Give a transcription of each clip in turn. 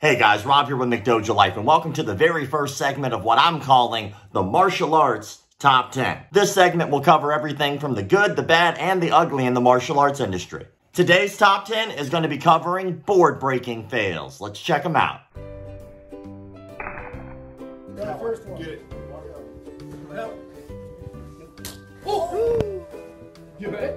Hey guys, Rob here with McDoja Life, and welcome to the very first segment of what I'm calling the Martial Arts Top 10. This segment will cover everything from the good, the bad, and the ugly in the martial arts industry. Today's Top 10 is going to be covering board-breaking fails. Let's check them out. The first one. Get it. Oh. You bet.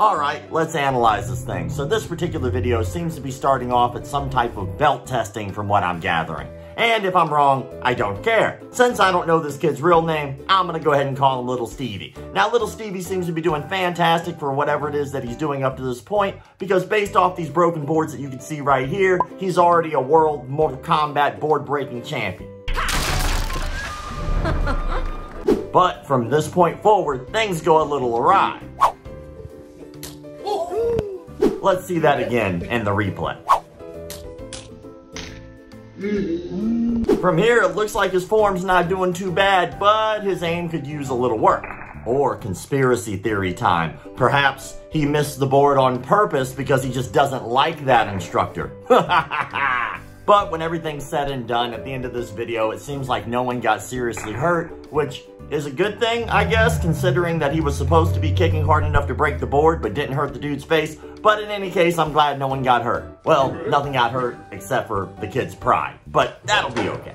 Alright, let's analyze this thing. So this particular video seems to be starting off at some type of belt testing from what I'm gathering. And if I'm wrong, I don't care. Since I don't know this kid's real name, I'm gonna go ahead and call him Little Stevie. Now, Little Stevie seems to be doing fantastic for whatever it is that he's doing up to this point, because based off these broken boards that you can see right here, he's already a world Mortal Kombat board-breaking champion. But from this point forward, things go a little awry. Let's see that again in the replay. From here, it looks like his form's not doing too bad, but his aim could use a little work. Or conspiracy theory time. Perhaps he missed the board on purpose because he just doesn't like that instructor. But when everything's said and done, at the end of this video, it seems like no one got seriously hurt, which is a good thing, I guess, considering that he was supposed to be kicking hard enough to break the board, but didn't hurt the dude's face. But in any case, I'm glad no one got hurt. Well, nothing got hurt except for the kid's pride, but that'll be okay.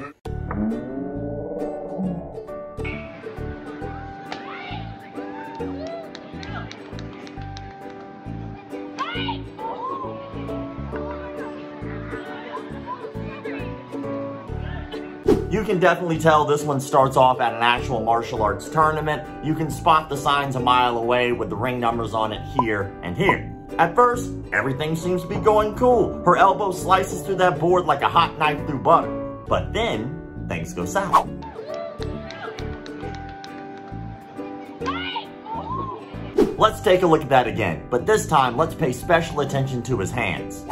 You can definitely tell this one starts off at an actual martial arts tournament. You can spot the signs a mile away with the ring numbers on it here and here. At first, everything seems to be going cool. Her elbow slices through that board like a hot knife through butter. But then, things go south. Let's take a look at that again, but this time let's pay special attention to his hands.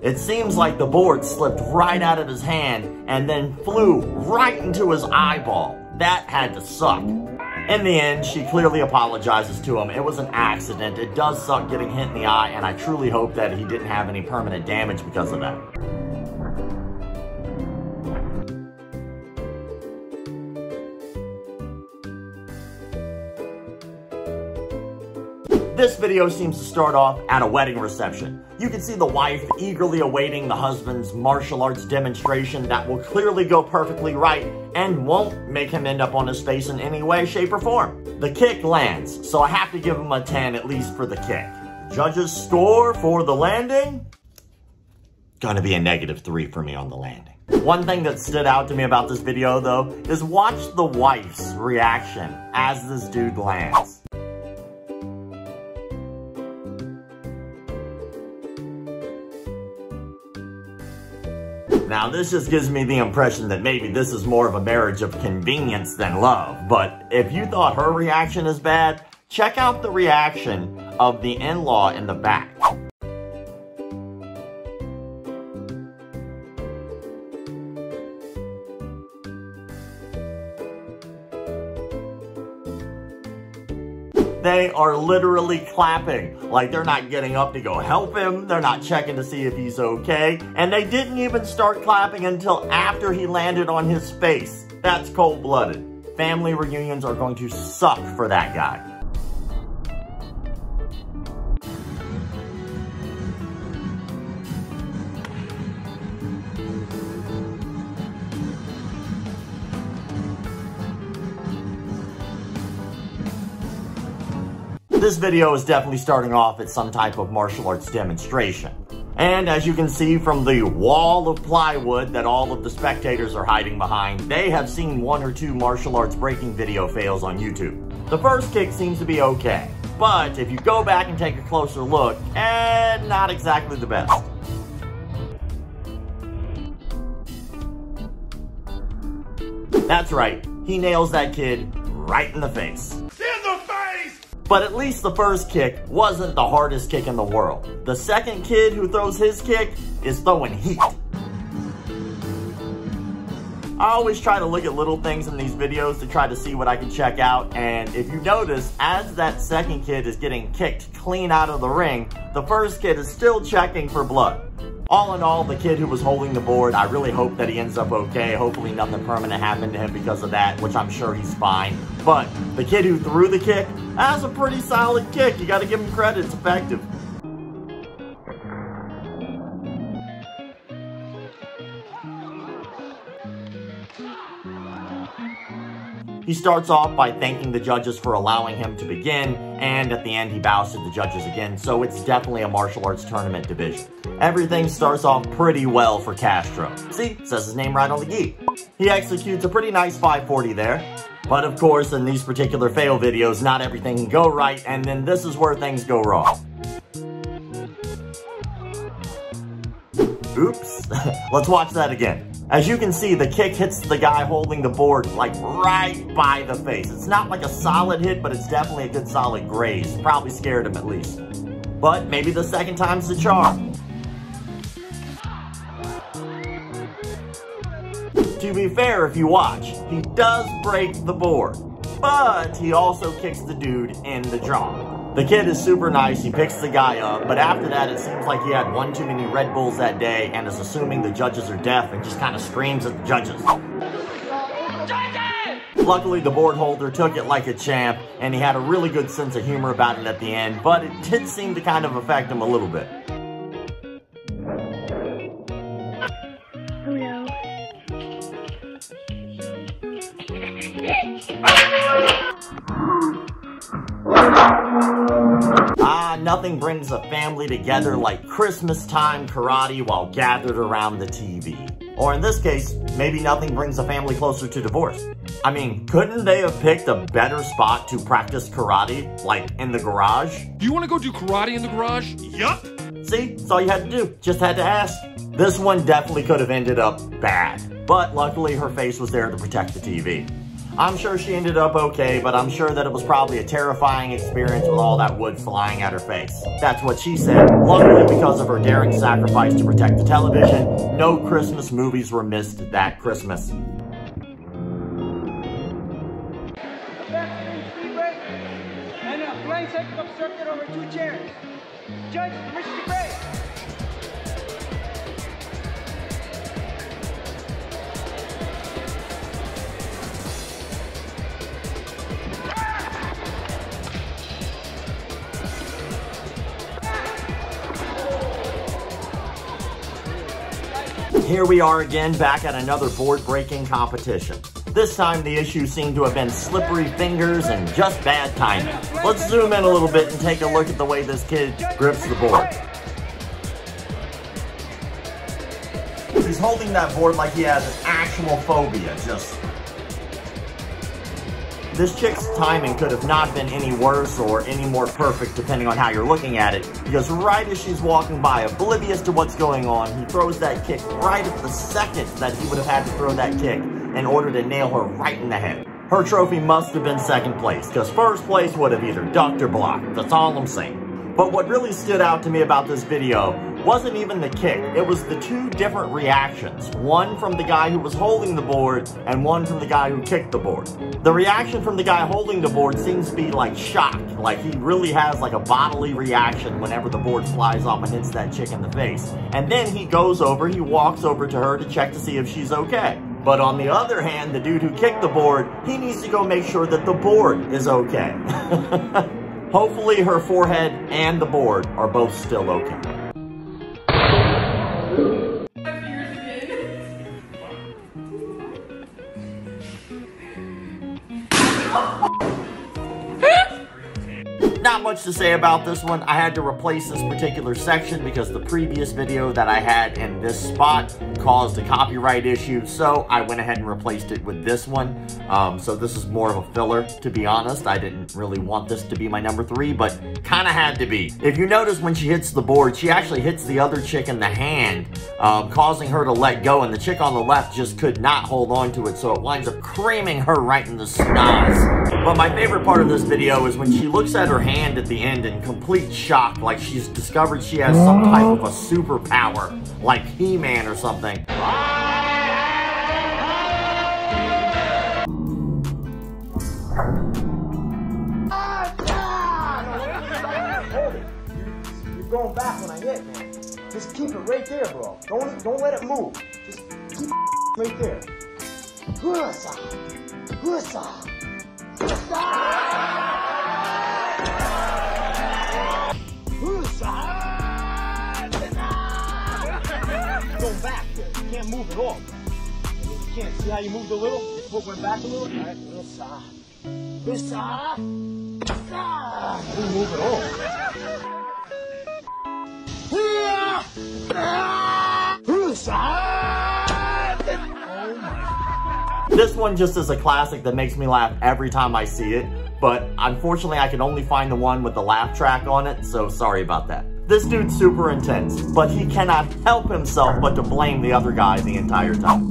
It seems like the board slipped right out of his hand and then flew right into his eyeball. That had to suck. In the end, she clearly apologizes to him. It was an accident. It does suck getting hit in the eye, and I truly hope that he didn't have any permanent damage because of that. This video seems to start off at a wedding reception. You can see the wife eagerly awaiting the husband's martial arts demonstration that will clearly go perfectly right and won't make him end up on his face in any way, shape, or form. The kick lands, so I have to give him a 10 at least for the kick. Judges score for the landing. Gonna be a -3 for me on the landing. One thing that stood out to me about this video though is watch the wife's reaction as this dude lands. Now, this just gives me the impression that maybe this is more of a marriage of convenience than love, but if you thought her reaction is bad, check out the reaction of the in-law in the back. They are literally clapping. Like, they're not getting up to go help him. They're not checking to see if he's okay. And they didn't even start clapping until after he landed on his face. That's cold-blooded. Family reunions are going to suck for that guy. This video is definitely starting off at some type of martial arts demonstration. And as you can see from the wall of plywood that all of the spectators are hiding behind, they have seen one or two martial arts breaking video fails on YouTube. The first kick seems to be okay, but if you go back and take a closer look, not exactly the best. That's right, he nails that kid right in the face. But at least the first kick wasn't the hardest kick in the world. The second kid who throws his kick is throwing heat. I always try to look at little things in these videos to try to see what I can check out, and if you notice, as that second kid is getting kicked clean out of the ring, the first kid is still checking for blood. All in all, the kid who was holding the board, I really hope that he ends up okay. Hopefully nothing permanent happened to him because of that, which I'm sure he's fine. But the kid who threw the kick, that's a pretty solid kick. You gotta give him credit, it's effective. He starts off by thanking the judges for allowing him to begin, and at the end he bows to the judges again, so it's definitely a martial arts tournament division. Everything starts off pretty well for Castro. See, says his name right on the gi. He executes a pretty nice 540 there. But of course, in these particular fail videos, not everything can go right, and then this is where things go wrong. Oops. Let's watch that again. As you can see, the kick hits the guy holding the board, like, right by the face. It's not like a solid hit, but it's definitely a good solid graze. Probably scared him at least. But maybe the second time's the charm. To be fair, if you watch, he does break the board, but he also kicks the dude in the jaw. The kid is super nice, he picks the guy up, but after that it seems like he had one too many Red Bulls that day and is assuming the judges are deaf and just kind of screams at the judges. Luckily, the board holder took it like a champ, and he had a really good sense of humor about it at the end, but it did seem to kind of affect him a little bit. Nothing brings a family together like Christmas time karate while gathered around the TV. Or in this case, maybe nothing brings a family closer to divorce. I mean, couldn't they have picked a better spot to practice karate, like in the garage? Do you want to go do karate in the garage? Yup! See, that's all you had to do, just had to ask. This one definitely could have ended up bad, but luckily her face was there to protect the TV. I'm sure she ended up okay, but I'm sure that it was probably a terrifying experience with all that wood flying at her face. That's what she said. Luckily, because of her daring sacrifice to protect the television, no Christmas movies were missed that Christmas. And a blindside cup circuit over two chairs. Judge, permission to break. Here we are again, back at another board-breaking competition. This time the issue seemed to have been slippery fingers and just bad timing. Let's zoom in a little bit and take a look at the way this kid grips the board. He's holding that board like he has an actual phobia, just... This chick's timing could have not been any worse or any more perfect depending on how you're looking at it, because right as she's walking by, oblivious to what's going on, he throws that kick right at the second that he would have had to throw that kick in order to nail her right in the head. Her trophy must have been second place, because first place would have either ducked or blocked, that's all I'm saying. But what really stood out to me about this video wasn't even the kick, it was the two different reactions. One from the guy who was holding the board, and one from the guy who kicked the board. The reaction from the guy holding the board seems to be like shock, like he really has like a bodily reaction whenever the board flies off and hits that chick in the face. And then he goes over, he walks over to her to check to see if she's okay. But on the other hand, the dude who kicked the board, he needs to go make sure that the board is okay. Hopefully her forehead and the board are both still okay. Not much to say about this one. I had to replace this particular section because the previous video that I had in this spot caused a copyright issue, so I went ahead and replaced it with this one. So this is more of a filler, to be honest. I didn't really want this to be my number 3, but kind of had to be. If you notice, when she hits the board, she actually hits the other chick in the hand, causing her to let go, and the chick on the left just could not hold on to it, so it winds up creaming her right in the schnoz. But my favorite part of this video is when she looks at her hand at the end in complete shock, like she's discovered she has some type of a superpower, like He-Man or something. Just keep it right there, bro. Don't let it move. Just keep it right there. Hussa! Hussa! Hussa! Hussa! Go back there. You can't move at all. You can't. See how you moved a little? Your foot went back a little? All right. Hussa! Hussa! Hussa! You didn't move at all. This one just is a classic that makes me laugh every time I see it, but unfortunately I can only find the one with the laugh track on it, so sorry about that. This dude's super intense, but he cannot help himself but to blame the other guy the entire time.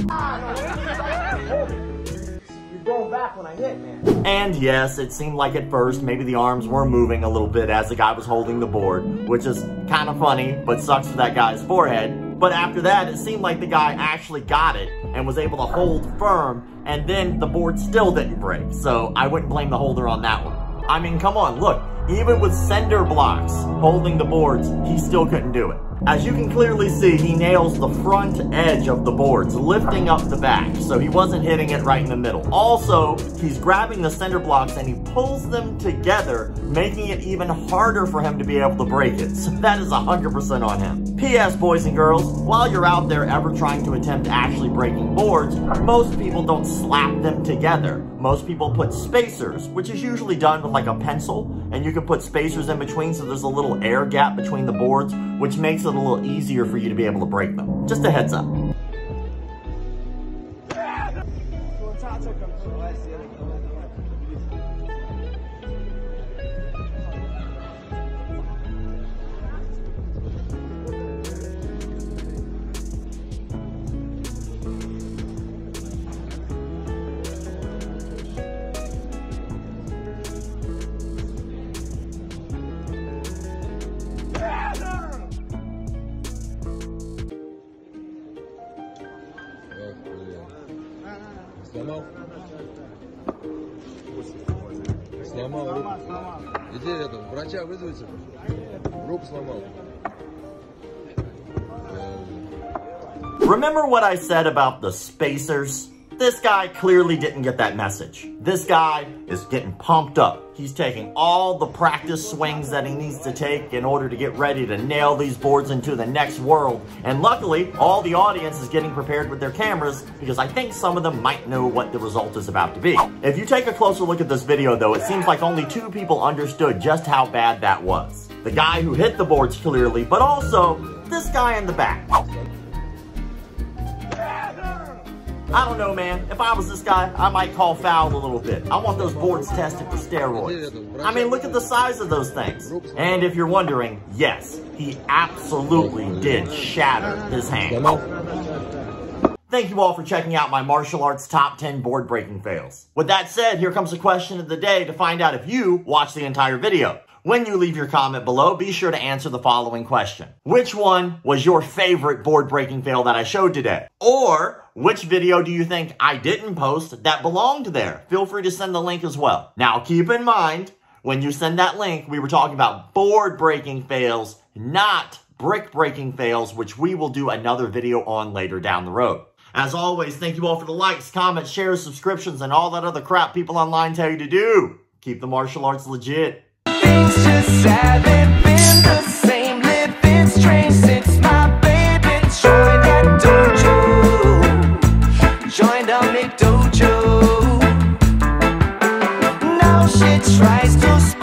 You're going back when I hit, man. And yes, it seemed like at first maybe the arms were moving a little bit as the guy was holding the board, which is kind of funny, but sucks for that guy's forehead. But after that, it seemed like the guy actually got it and was able to hold firm, and then the board still didn't break, so I wouldn't blame the holder on that one. I mean, come on, look, even with cinder blocks holding the boards, he still couldn't do it. As you can clearly see, he nails the front edge of the boards, lifting up the back, so he wasn't hitting it right in the middle. Also, he's grabbing the cinder blocks and he pulls them together, making it even harder for him to be able to break it. So that is 100% on him. P.S. boys and girls, while you're out there ever trying to attempt actually breaking boards, most people don't slap them together. Most people put spacers, which is usually done with like a pencil, and you can put spacers in between so there's a little air gap between the boards, which makes it a little easier for you to be able to break them. Just a heads up. Remember what I said about the spacers? This guy clearly didn't get that message. This guy is getting pumped up. He's taking all the practice swings that he needs to take in order to get ready to nail these boards into the next world. And luckily, all the audience is getting prepared with their cameras because I think some of them might know what the result is about to be. If you take a closer look at this video though, it seems like only two people understood just how bad that was. The guy who hit the boards clearly, but also this guy in the back. I don't know, man. If I was this guy, I might call foul a little bit. I want those boards tested for steroids. I mean, look at the size of those things. And if you're wondering, yes, he absolutely did shatter his hand. Thank you all for checking out my martial arts top 10 board breaking fails. With that said, here comes the question of the day to find out if you watched the entire video. When you leave your comment below, be sure to answer the following question. Which one was your favorite board breaking fail that I showed today? Or which video do you think I didn't post that belonged there? Feel free to send the link as well. Now keep in mind, when you send that link, we were talking about board breaking fails, not brick breaking fails, which we will do another video on later down the road. As always, thank you all for the likes, comments, shares, subscriptions, and all that other crap people online tell you to do. Keep the martial arts legit. It's just sad, they've been the same, living strange since my baby joined that dojo, joined a McDoja. Now she tries to